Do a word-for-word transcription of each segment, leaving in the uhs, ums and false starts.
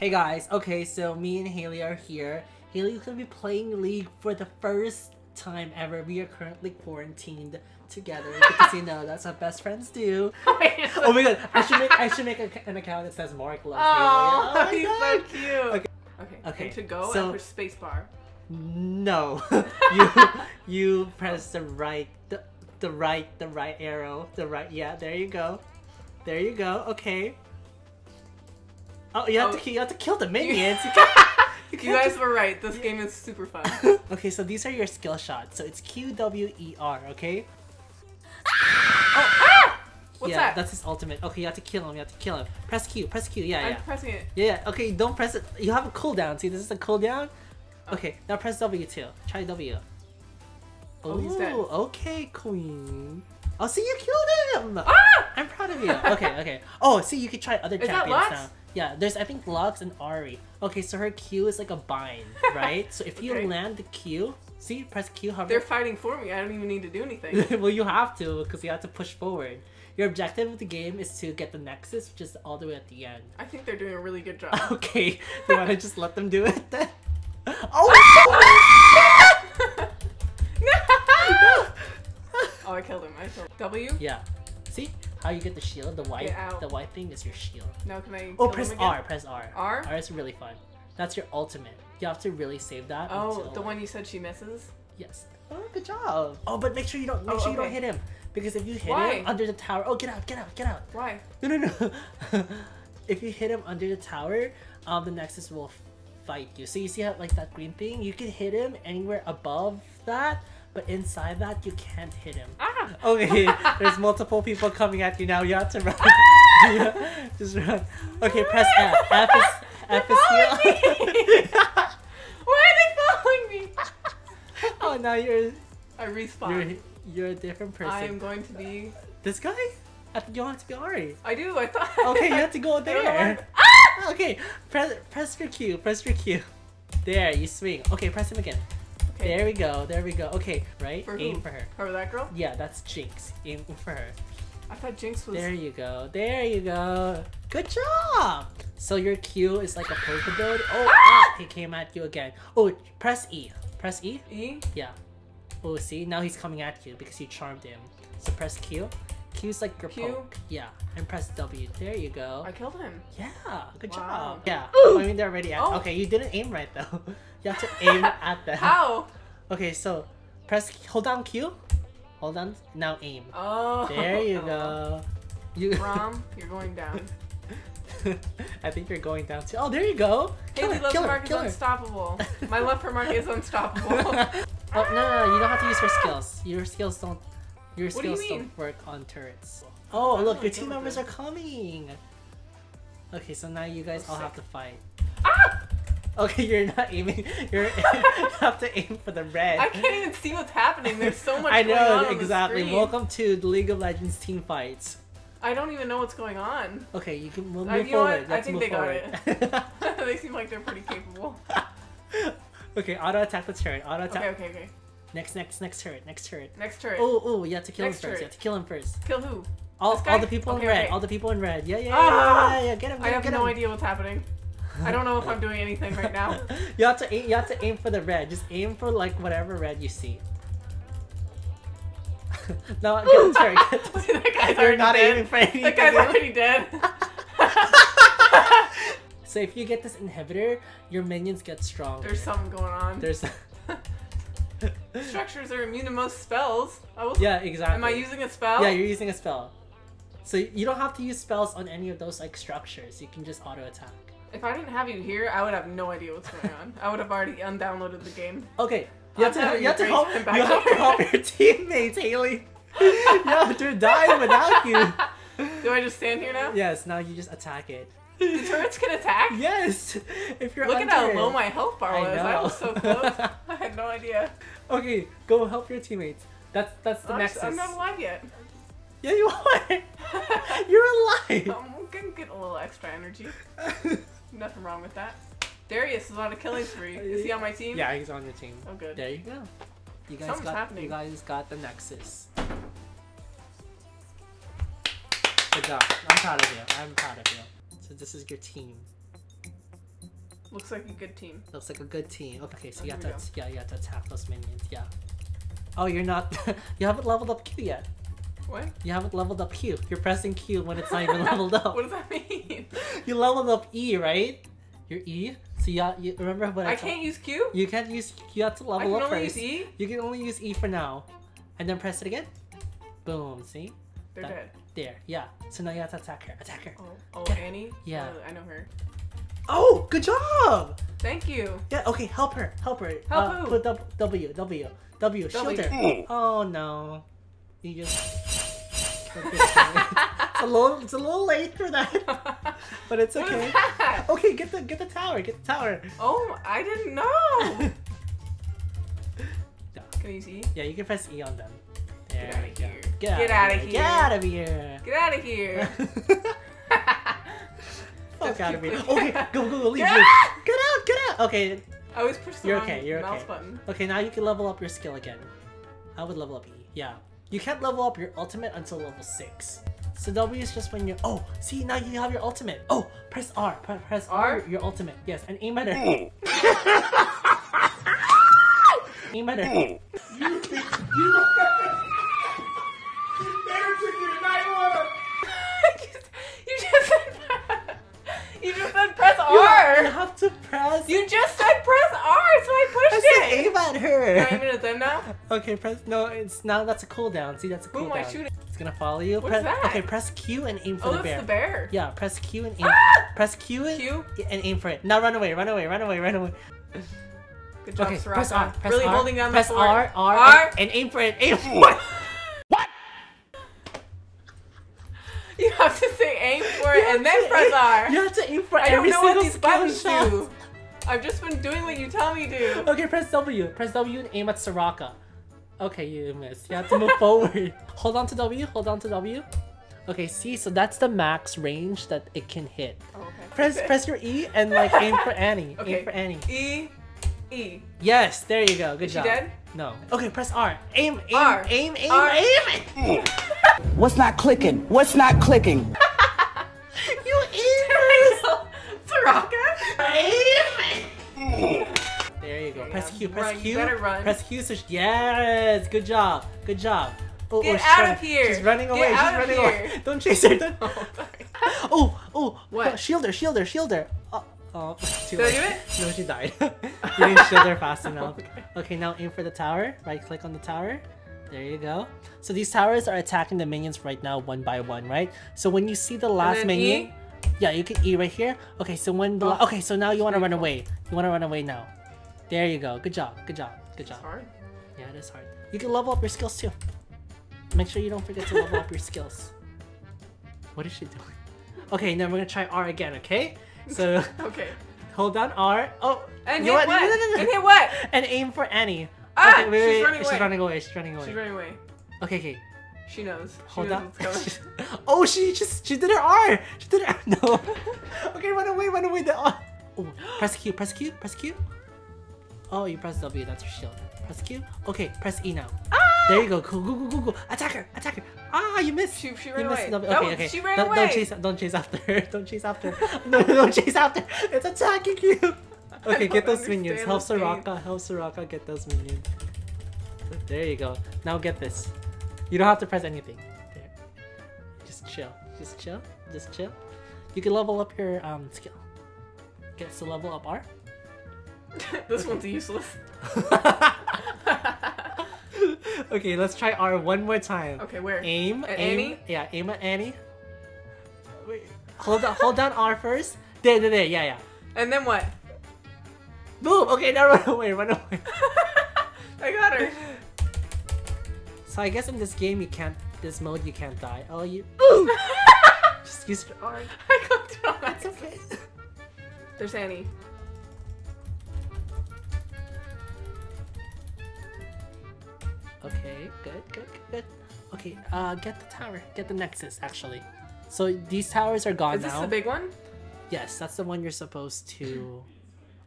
Hey guys, okay, so me and Haley are here. Haley's gonna be playing League for the first time ever. We are currently quarantined together at the casino. That's what best friends do. Oh my god, I should make I should make a, an account that says Mark loves oh, Haley. Oh, he's so cute. Okay, okay. okay. And to go so, and push space bar. No, you you press the right the the right the right arrow the right yeah. There you go, there you go. Okay. Oh, you have oh. to you have to kill the minions. You can't, you can't you guys just... were right. This yeah. game is super fun. Okay, so these are your skill shots. So it's Q W E R. Okay. Oh, ah! What's yeah, that? That's his ultimate. Okay, you have to kill him. You have to kill him. Press Q. Press Q. Yeah, I'm yeah. pressing it. Yeah, yeah. Okay, don't press it. You have a cooldown. See, this is a cooldown. Oh. Okay, now press W too. Try W. Oh, oh he's dead. Okay, queen. Oh, see, you killed him. Ah! I'm proud of you. Okay, okay. Oh, see, you can try other is champions that Lux? now. Yeah, there's I think Lux and Ahri. Okay, so her Q is like a bind, right? So if okay. you land the Q, see, press Q. Hover. They're fighting for me. I don't even need to do anything. Well, you have to because you have to push forward. Your objective of the game is to get the Nexus, which is all the way at the end. I think they're doing a really good job. Okay, you want to just let them do it then? Oh! No! Oh, I killed him. I killed him. W? Yeah. See? How you get the shield, the white, the white thing is your shield. Now can I? Oh, press R. Press R. R. R is really fun. That's your ultimate. You have to really save that. Oh, until, the one you said she misses. Yes. Oh, good job. Oh, but make sure you don't. Make oh, sure okay. you don't hit him, because if you hit Why? him under the tower, oh, get out, get out, get out. Why? No, no, no. If you hit him under the tower, um, the Nexus will fight you. So you see how like that green thing? You can hit him anywhere above that. But inside that, you can't hit him. Ah. Okay, there's multiple people coming at you now. You have to run. Yeah, just run. Okay, press F. F is F They're is here. Why are they following me? Oh, now you're. I respawn. You're, you're a different person. I am going to be this guy. I think you have to be Ahri. I do. I thought. Okay, you have to go there. Ah! Okay, press press your Q. Press your Q. There, you swing. Okay, press him again. Okay. There we go, there we go. Okay, right? For Aim who? for her. For that girl? Yeah, that's Jinx. Aim for her. I thought Jinx was... There you go, there you go. Good job! So your Q is like a poke ability. Oh, ah! He came at you again. Oh, press E. Press E? E? Yeah. Oh, see? Now he's coming at you because you charmed him. So press Q. Q's like your Q? poke. Yeah. And press W. There you go. I killed him. Yeah, good wow. job. Yeah. Ooh! I mean, they're already at... Oh. Okay, you didn't aim right though. You have to aim at them. How? Okay, so press, hold down Q, hold down, now aim. Oh. There you oh. go. You. Rom, you're going down. I think you're going down too. Oh, there you go. Haley loves Mark is unstoppable. My love for Mark is unstoppable. Oh, no, no, no, you don't have to use her skills. Your skills don't, your skills do you don't work on turrets. Oh, oh look, your team members are coming. Okay, so now you guys That's all sick. have to fight. Ah! Okay, you're not aiming. You're you have to aim for the red. I can't even see what's happening. There's so much I going know, on. I know, exactly. On the Welcome to the League of Legends team fights. I don't even know what's going on. Okay, you can we'll move I, forward. Let's I think move they forward. got it. They seem like they're pretty capable. Okay, auto attack the turret. Auto attack. Okay, okay, okay. Next, next, next turret. Next turret. Next turret. Oh, oh, you have to kill next him turret. first. You have to kill him first. Kill who? All, all the people okay, in red. Okay. All the people in red. Yeah, yeah, yeah. Ah! yeah, yeah, yeah. Get him. Get I have him, get no him. idea what's happening. I don't know if I'm doing anything right now. You have to aim, you have to aim for the red. Just aim for like whatever red you see. No, get the turret. Get the turret. That guy's You're not dead. aiming for anything. That guy's already dead. So if you get this inhibitor, your minions get stronger. There's something going on. There's. Structures are immune to most spells. Oh. Yeah, exactly. Am I using a spell? Yeah, you're using a spell. So you don't have to use spells on any of those like structures. You can just auto attack. If I didn't have you here, I would have no idea what's going on. I would have already undownloaded the game. Okay, you have to, you have to help. You have to help your teammates, Haley. You have to die without you. Do I just stand here now? Yes. Now you just attack it. The turrets can attack. Yes. If you're look at how low my health bar was. I, I was so close. I had no idea. Okay, go help your teammates. That's that's the Nexus. I'm not alive yet. Yeah, you are. You're alive. I'm gonna get a little extra energy. Nothing wrong with that. Darius is on a killing spree. Is he on my team? Yeah, he's on your team. Oh, good. There you go. You guys Something's got. Happening. You guys got the Nexus. Good job. I'm proud of you. I'm proud of you. So this is your team. Looks like a good team. Looks like a good team. Okay, so oh, you have to yeah, you have to attack those minions. Yeah. Oh, you're not. You haven't leveled up Q yet. What? You haven't leveled up Q. You're pressing Q when it's not even leveled up. What does that mean? You leveled up E, right? Your E. So you, you remember what I? I can't use Q. You can't use. You have to level up first. I can only use E. You can only use E for now, and then press it again. Boom. See? They're that, dead. There. Yeah. So now you have to attack her. Attack her. Oh, oh Annie. Yeah. Uh, I know her. Oh, good job! Thank you. Yeah, okay, help her. Help her. Help uh, who? Put w, w, W, W, shield her. Mm. Oh no. You just... it's, a little, it's a little late for that. But it's okay. What is that? Okay, get the, get the tower, get the tower. Oh, I didn't know! Can I use E? Yeah, you can press E on them. There we go. Get, get out of here. Get out of here. Get out of here. Fuck out of here. Okay, go, go, go, leave. Get, leave. Out! Get out, get out. Okay. I always push the you're wrong okay, you're mouse okay. button. Okay, now you can level up your skill again. I would level up E. Yeah. You can't level up your ultimate until level six. So W is just when you're... Oh, see, now you have your ultimate. Oh, press R. Pre press R? R, your ultimate. Yes, and aim at her. Hey. Aim at her. Hey. You, you... You just said press R! You have to press... You just said press R, so I pushed I said it! Aim at her! Can I aim it at them now? Okay, press... No, it's now that's a cooldown. See, that's a cooldown. Who am I shooting? It's gonna follow you. What's that? Okay, press Q and aim for oh, the bear. Oh, that's the bear? Yeah, press Q and aim... Ah! Press Q and, Q and aim for it. Now run away, run away, run away, run away. Good job, okay, Soraka. Press R, press really R, holding down press the floor. R, R, R, and, and aim for it, aim for it! You have to say aim for it and then press R. You have to aim for every single skill shot. I don't know what these buttons do. I've just been doing what you tell me to. Okay, press W. Press W and aim at Soraka. Okay, you missed. You have to move forward. Hold on to W. Hold on to W. Okay, see, so that's the max range that it can hit. Oh, okay. Press okay. press your E and like aim for Annie. Okay. Aim for Annie. E. E. Yes, there you go. Good Is job. She dead? No. Okay, press R. Aim, aim, R. aim, aim, R. aim. aim. What's not clicking? What's not clicking? You aim. Soraka. Aim. There you go. Yeah. Press Q. Press run. Q. You better run. Press Q. So yes. Good job. Good job. Oh, Get oh, out running. of here. She's running away. Get She's out running of here. away. Don't chase her. Don't... Oh, oh, oh. What? Shield her. Shield her. Shield her. Oh. Oh, too Did late. I do it? No, she died. You didn't shield her fast enough. Okay. Okay, now aim for the tower. Right click on the tower. There you go. So these towers are attacking the minions right now one by one, right? So when you see the last minion... E? Yeah, you can E right here. Okay, so when the... Oh, okay, so now you want to run away. You want to run away now. There you go. Good job. Good job. Good job. It's hard. Yeah, it is hard. You can level up your skills too. Make sure you don't forget to level up your skills. What is she doing? Okay, now we're going to try R again, okay? So okay, hold down R. Oh, and hit what? what? No, no, no, no. And hit what? And aim for Annie. Ah, okay, wait, she's, wait, running she's running away. She's running away. She's running away. Okay, okay. She knows. Hold she knows down. She, oh, she just she did her R. She did her no. Okay, run away, run away. The R. Oh, press Q, press Q, press Q. Oh, you press W. That's her shield. Press Q. Okay, press E now. Ah! There you go. Go, go, go, go, go. Attack her, attack her. Ah, you missed. She, she ran you missed. away. Okay, no, okay. She ran don't, away. Don't chase, don't chase after her. Don't chase after her. No, don't chase after her. It's attacking you. Okay, get those minions. Help Soraka. Help Soraka get those minions. There you go. Now get this. You don't have to press anything. There. Just chill. Just chill. Just chill. You can level up your um, skill. Okay, so level up R. This one's useless. Okay, let's try R one more time. Okay, where? Aim at aim, Annie? Yeah, aim at Annie. Wait. Hold on, hold down R first. There, there, there, yeah, yeah. And then what? Boom! Okay, now run away, run away. I got her. So I guess in this game you can't, this mode you can't die. Oh, you... Ooh! Just use your R. I got it on That's okay. There's Annie. Okay, good, good, good. Okay, uh, get the tower. Get the Nexus, actually. So these towers are gone now. Is this now. the big one? Yes, that's the one you're supposed to...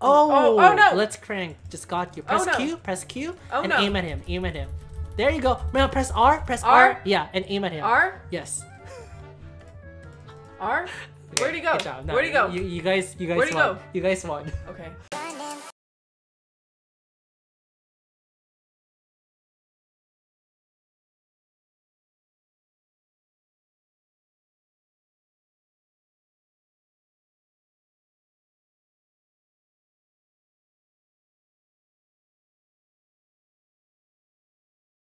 Oh! Oh, oh no! Let's crank. Just got you. Press oh, no. Q, press Q, oh, and no. aim at him. Aim at him. There you go. Now press R, press R. R. Yeah, and aim at him. R? Yes. R? Where'd he go? Where'd he go? You, you guys, you guys won. Where'd he go? You guys won. Okay.